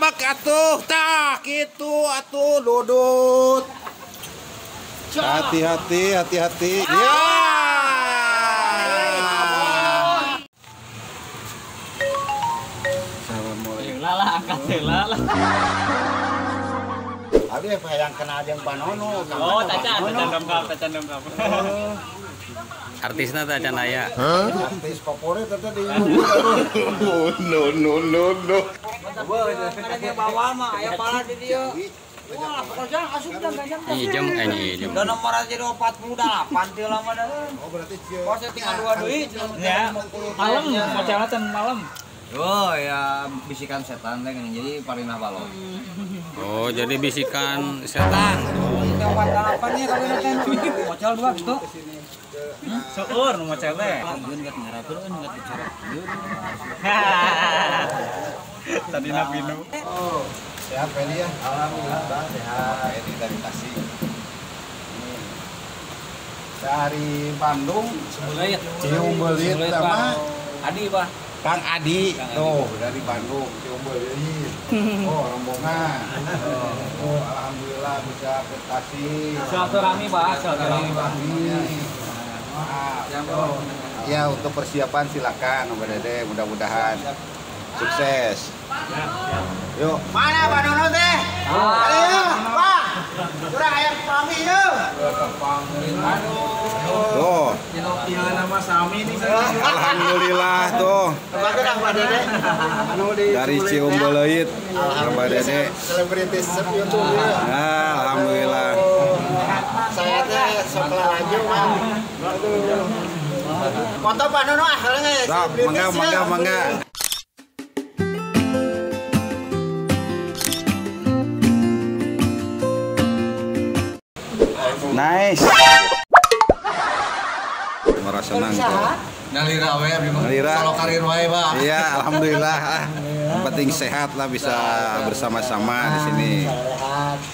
tabak atuh, tak gitu atuh Dudut. Hati-hati, hati-hati. Ya. Assalamualaikum. Lala angkat lala. Abi yang kena jeung panono. Oh, tacan dongkap. Artisnya Tacan Aya. Artis favorit teh di. No. Ada bawa mah aya pala di dieu. Wah, pekerjaan asup dan ganjang. Ijem. Da nomor 48 teh lama dah. Oh, berarti dia. Pos tinggal dua deui. Ya. Malam, macaatan malam. Oh, ya bisikan setan teh jadi parinah balon. Oh, jadi bisikan setan. Tempat dalapan ya kalau nonton. Mocal dua gitu. Seueur nu mocal teh. Anjeun geus ngarapeun geus bicara. Tadi na Pinu. Oh, sehat Feli ya. Alhamdulillah sehat. Ini dari Tasik. Dari Bandung, Ciumbeulit. Ciumbeulit sama Adi, Pak. Kang Adi, tuh dari Bandung, Ciumbeulit. Oh, rombongan. Oh, alhamdulillah bisa ke Tasik. Silaturahmi, Pak. Silaturahmi. Ya, untuk persiapan silakan, Om Dede. Mudah-mudahan sukses. Yuk. Mana Pak Nono teh? Ayo, Pak. Kurang ayam pami yuk. Aduh. Kilo-kiloan nama Sami nih. Alhamdulillah tuh. Dari Ciumbeulit, Mbak Dede. Selebritis YouTube ya. Alhamdulillah. Saya teh sebelah laju, Pak. Foto Pak Nono ah, heuleuh. Mangga. Nice. Merasa senang kok. Nalira we abdi mah. Salo karir wae, Pak. Iya, alhamdulillah. Yang penting sehat lah bisa bersama-sama di sini.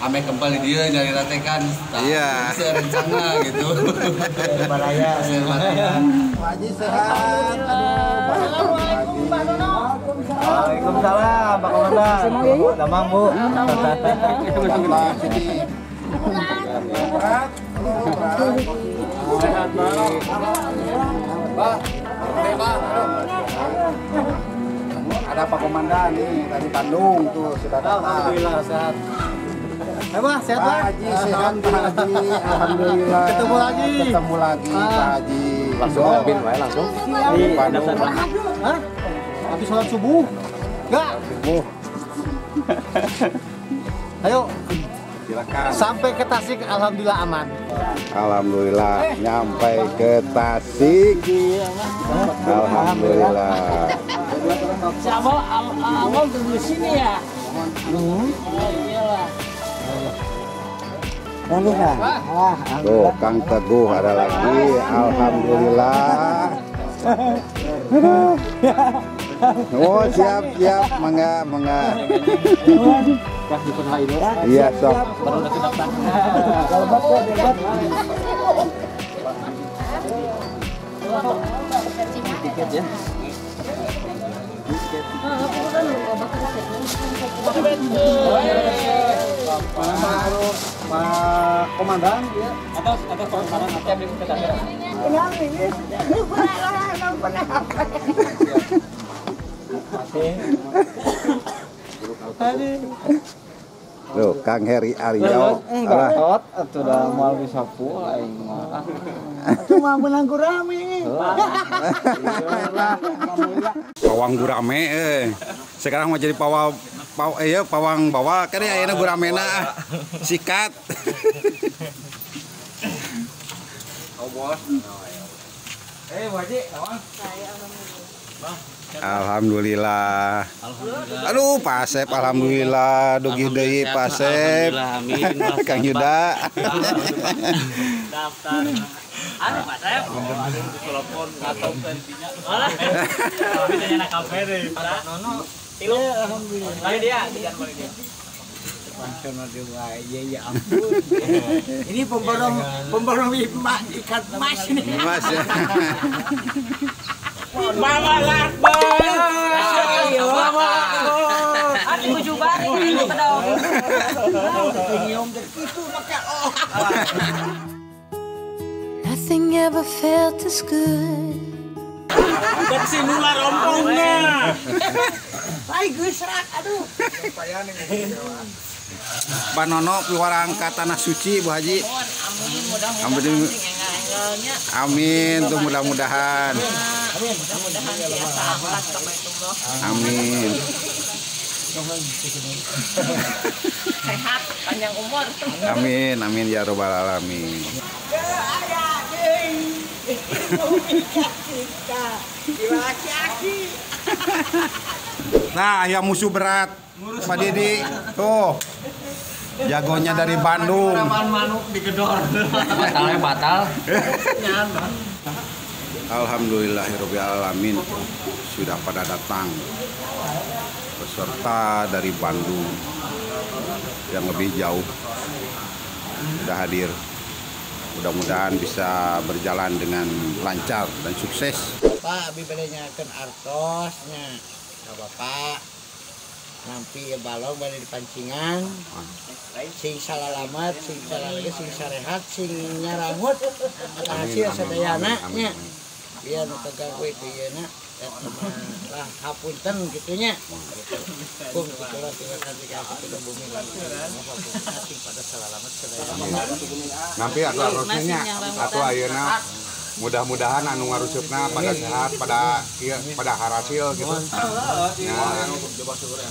Ame kembali dia nalira teh kan. Iya. Rencana gitu. Baraya, baraya. Haji sehat. Assalamualaikum Pak Nono. Waalaikumsalam Pak Komandan. Damang, Bu. Ada Pak Komandan nih dari Bandung tuh sudah datang. Alhamdulillah sehat. Pak sehat Pak Haji sehat Pak Haji. Alhamdulillah. Ketemu lagi Pak Haji. Langsung kabin wae langsung. Di Bandung. Hah? Habis sholat subuh? Enggak. Subuh. Ayo. Silakan. Sampai ke Tasik, alhamdulillah aman. Alhamdulillah, nyampe ke Tasik. Alhamdulillah. Siapa awal di sini ya? Tuh, Kang Teguh ada lagi. Alhamdulillah. Oh siap mangga. Iya sok. Pak Komandan ya atas komandan atas di kita. Ini orang pernah apa? Loh, Kang Heri Aryo enggak tot atuh da moal disapu aing mah. Cuma menang gurame. Pawang gurame euy. Sekarang mah jadi pawang bawa kan ayeuna guramena sikat. Bos. Waji, lawan. Bang. Alhamdulillah. Aduh, Pak Asep, alhamdulillah. Dugi deui Pak Asep. Kang Yuda. Daftar. Anu Pak Asep. Telepon atau kantinya. Alah. Bisa na kafe deui. Pak Nono, tilu alhamdulillah. Kali dia, jangan balik dia. Ya ampun. Ini pemborong ikat emas ini. Emas ya. Mama Lakbar. Ayo, Mama. tujuh bari itu pedang. Nothing ever felt as good. Bersin ular rompongnya. Lai gue serak, aduh. Banono keluar angkat tanah suci, Bu Haji. Amin, tuh mudah-mudahan. Amin. Sehat, panjang umur. Amin, amin ya robbal alamin. Nah, yang musuh berat Pak Didi tuh jagonya dari Bandung. Batal. Alhamdulillahirobbilalamin, sudah pada datang peserta dari Bandung yang lebih jauh sudah hadir. Mudah-mudahan bisa berjalan dengan lancar dan sukses. Pak, abi bade nyakeun artosnya. Nah, bapak nampi balong bade dipancingan. Sing salalamat, sing salaleut, sing sarehat, sing nyarangut. Hasil sadayana nya. Biar nu kagawe dieuna lah hapunten kitu nya. Kum kula tiwasan dikasih ke bumi lan pada salalamat sadayana. Nampi atuh artosnya atuh ayeuna. Mudah-mudahan anu ngaruseupna pada sehat, pada harasil gitu. Nah,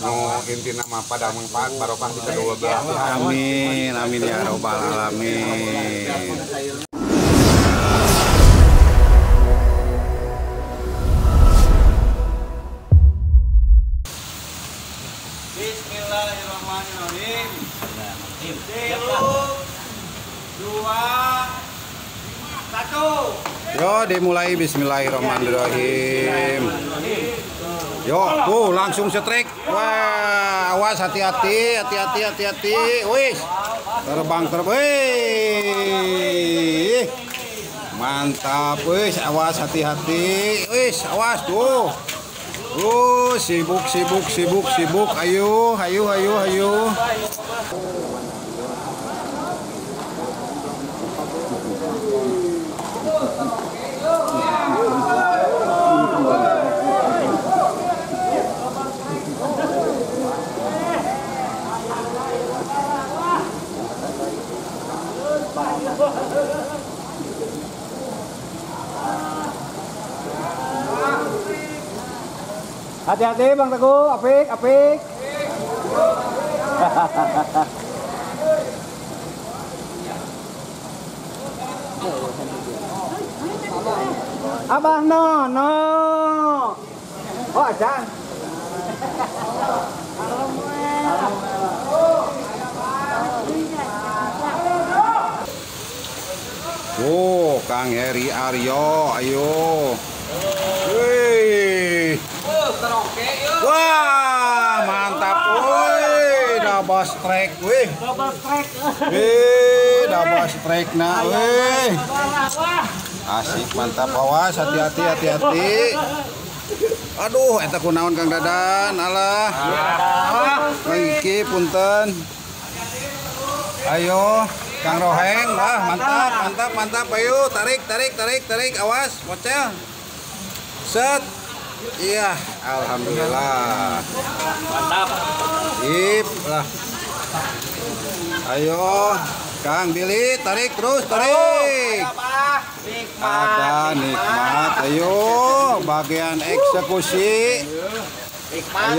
nu intina mah pada manfaat barokah di kedua belah pihak. Amin, amin ya robbal alamin. Bismillahirrahmanirrahim. 3, 2, 1. Yo, dimulai bismillahirrahmanirrahim. Yo, tuh langsung setrik. Wah, awas hati-hati, hati-hati, hati-hati. Wis. Terbang. Wih. Mantap, wis. Awas hati-hati. Wis, awas tuh. Sibuk. Ayo. Hati-hati Bang Teguh, apik. Abah no. Oh, ajan. Oh, Kang Heri Aryo, ayo. Wih. Wah, mantap. Wih, double strike nah. Wih. Asik, mantap, awas, hati-hati. Aduh, eta kunaon Kang Dadan, alah. Lengki punten. Ayo, Kang Roheng, wah, mantap. Ayo, tarik, awas, mocel. Set. Iya, alhamdulillah. Mantap. Sip lah. Ayo, Kang Billy, tarik terus. Ada nikmat. Ayo, bagian eksekusi.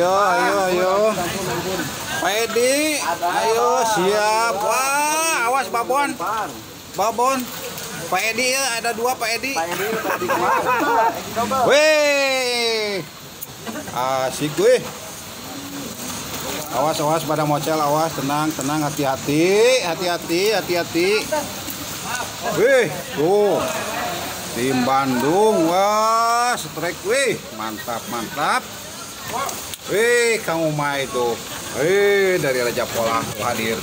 Ayo. Pak Edi, ayo siap. Wah, awas babon. Pak Edi ya, ada dua Pak Edi. Weh, asik weh. Awas pada mocel, awas, tenang, hati-hati. Weh, tuh tim Bandung, wah, strike weh, mantap. Weh, Kang Umay tuh, weh dari Raja Polang hadir.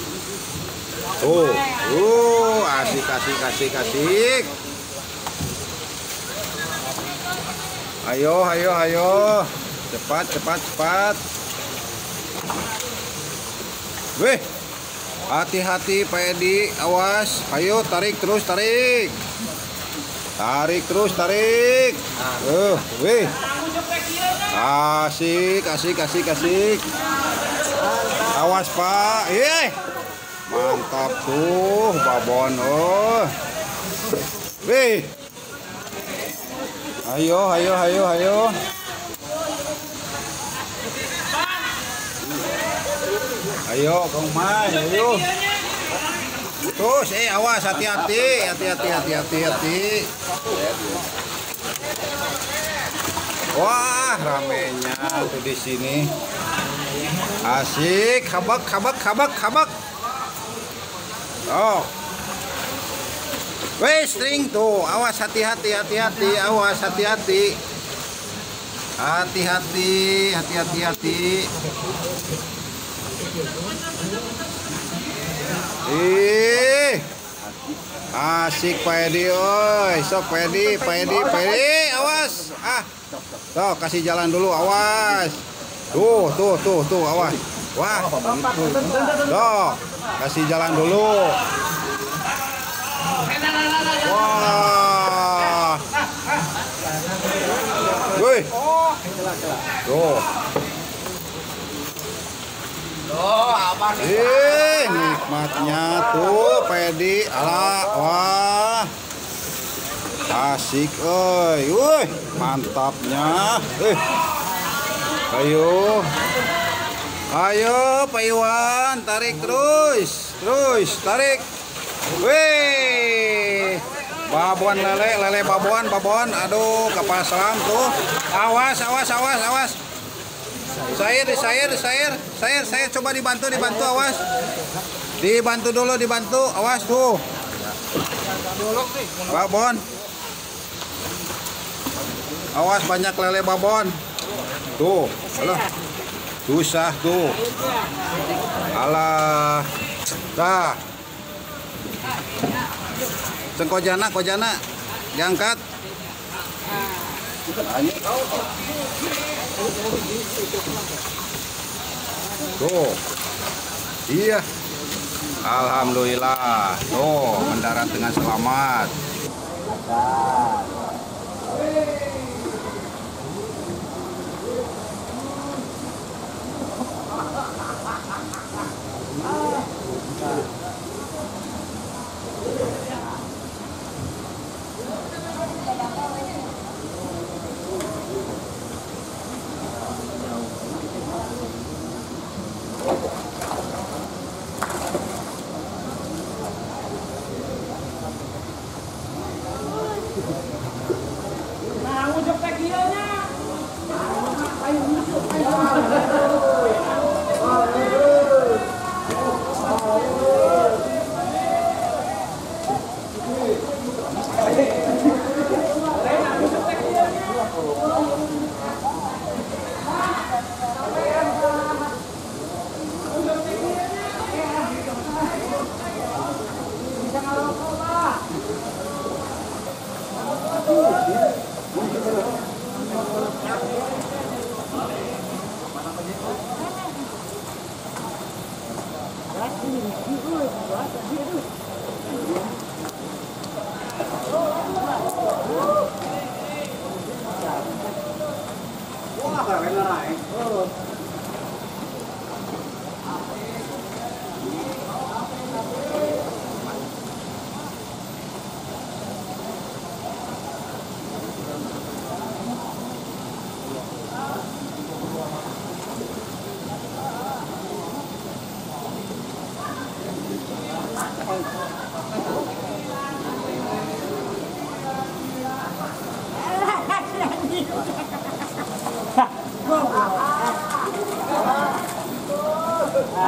Tuh, asik. Ayo, cepat. Weh, hati-hati Pak Edi, awas. Ayo tarik terus, tarik. Tarik terus, tarik. Weh. Asik, asik, asik, asik. Awas Pak. Ye. Mantap tuh, babon. Oh. Weh. Ayo, ayo, ayo, ayo. Ayo, Kang Mai, ayo. Terus, awas, hati-hati, hati-hati, hati-hati, hati. Wah, ramenya tuh di sini. Asik, kabak, kabak, kabak, kabak. Oh. Wes, string tuh, awas, hati-hati, hati-hati, awas, hati-hati. Hati-hati, hati-hati, hati. Ih, asik Pak Edi, oi, sok Pak Edi, Pak Edi, Pak Edi, awas, tuh kasih jalan dulu, awas, tuh, tuh, tuh, tuh, awas, wah, tuh, kasih jalan dulu, wah, wih, tuh. Ih, nikmatnya tuh Pedi, ala, wah, asik, oi, wih, mantapnya, ayo, ayo Pak Iwan, tarik terus, terus, tarik, wih, babon lele, lele babon, babon, aduh, kapal selam tuh, awas, awas, awas, awas. Saya coba dibantu, dibantu, awas. Dibantu dulu, dibantu, awas tuh. Babon. Awas banyak lele babon. Tuh, alah. Susah tuh. Alah. Dah. Cengkojana, kojana. Diangkat. Tuh, iya, alhamdulillah, tuh mendarat dengan selamat.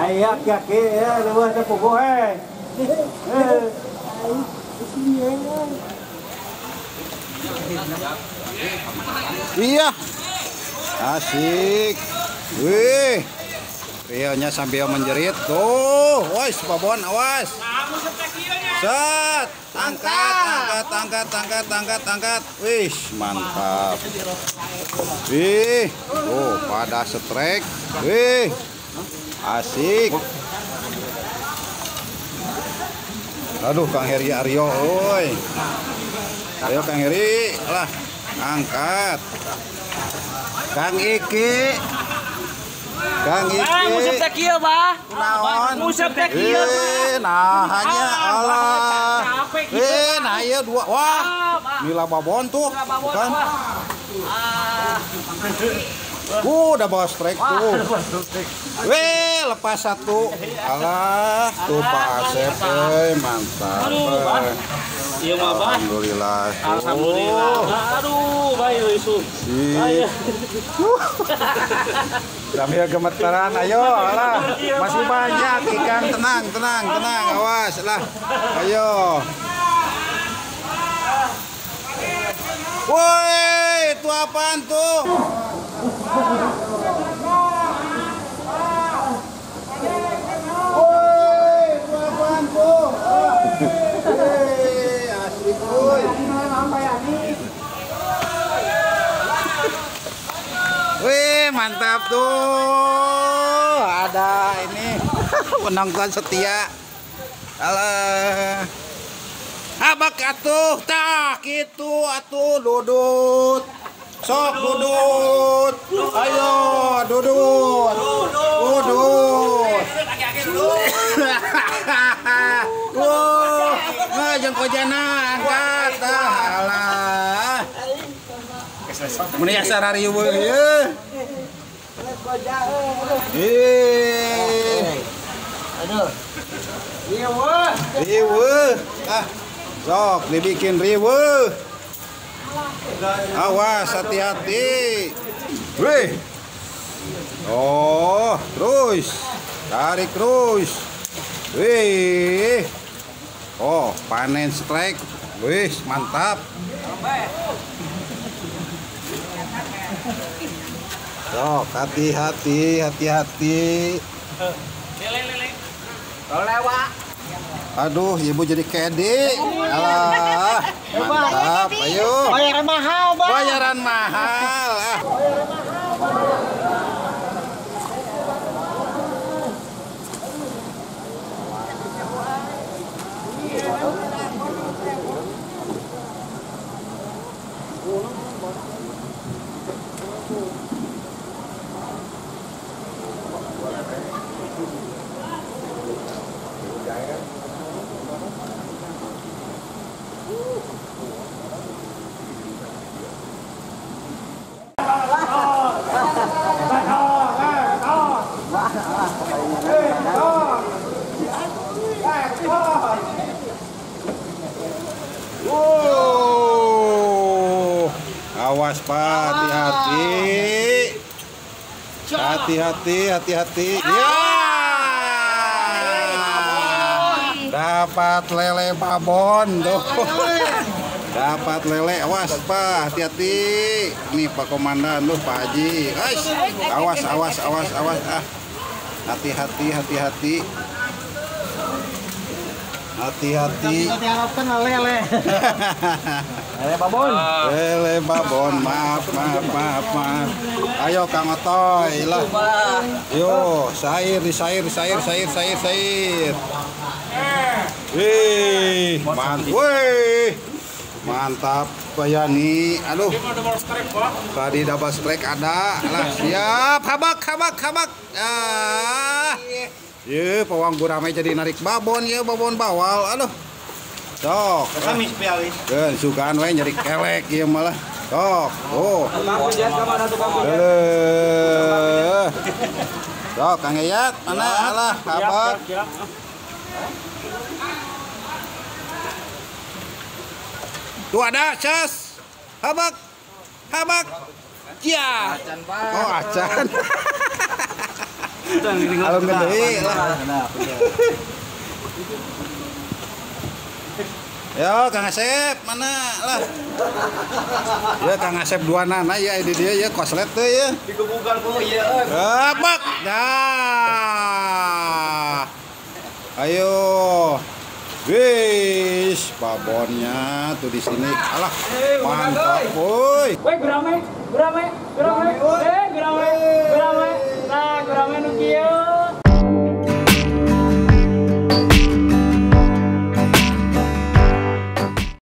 Ayak kaki ya, luas pokok eh. Iya, asik. Wih, rianya sambil menjerit tuh. Woi, babon, awas. Set, angkat, angkat, angkat, angkat, angkat. Wih, mantap. Wih, oh, pada strike. Wih. Asik. Aduh, Kang Heri Aryo, oi. Ayo Kang Heri, lah, angkat. Kang Iki. Kang Iki. Bang, musep teh kieu, Bah. Naon? Musep teh kieu, Bah. Nah, hanya Allah. Eh, nah ieu dua. Wah. Mila babon tuh, kan? Udah bawa strike tuh. Weh, lepas satu. Alah, tuh Pak Asep, mantap. Iya, alhamdulillah. Alhamdulillah. Aduh, bayu isu. Sambil gemetaran, ayo lah. Masih banyak ikan, tenang, tenang, tenang. Awas lah. Ayo. Woi, itu apaan tuh? Woi, itu apaan tuh? Wih, mantap tuh. Ada ini penonton setia. Alah. Abak atuh tak gitu atuh Dudut. Sok Dudut. Ayo Dudut. Dudut. Wah, ngajeng kojana angkat alah. Meniak sarari ieu eh. Aduh. Riwe. Riwe. Ah. Sok dibikin riwe. Awas hati-hati. Weh. Oh, terus. Tarik terus. Wih. Oh, panen strike. Wih, mantap. Sok, hati-hati, hati-hati. Aduh, ibu jadi kedi. Alah, mantap. Ayo. Bayaran mahal, Bang. Bayaran mahal. Awas Pak, hati-hati. Hati-hati, hati-hati. Ya! Dapat lele babon tuh. Dapat lele, awas Pak, hati-hati. Nih Pak Komandan loh, Pak Haji. Guys, awas, awas, awas, awas. Ah. Hati-hati, hati-hati. Hati-hati. Kita diharapkan lele. Lele babon. Lele babon. Maaf, maaf, maaf, maaf. Ayo Kang Otoy lah. Yo, sair, sair, sair, sair, sair, sair. Wih, mantap. Wih, mantap Bayani. Aduh. Tadi double strike ada. Lah, siap. Habak, habak, habak. Ah. Ye, pawang guramai jadi narik babon, ya babon bawal, aduh. Sok. Kami spesialis. Geun sukaan we nyari kelek ieu malah. Sok. Oh. Sok, Kang Eyat, mana alah kabar? Tuh ada, Cas. Habak. Habak. Ya. Oh, acan. Kalau gede lah. Ya Kang Asep mana lah? Ya Kang Asep dua nana ya ini dia ya koslet tuh ya. Dikebukan kok ya. Bak. Dah. Ayo. Wis babonnya tuh di sini. Alah mantap, woi. Woi, gurame, gurame, gurame.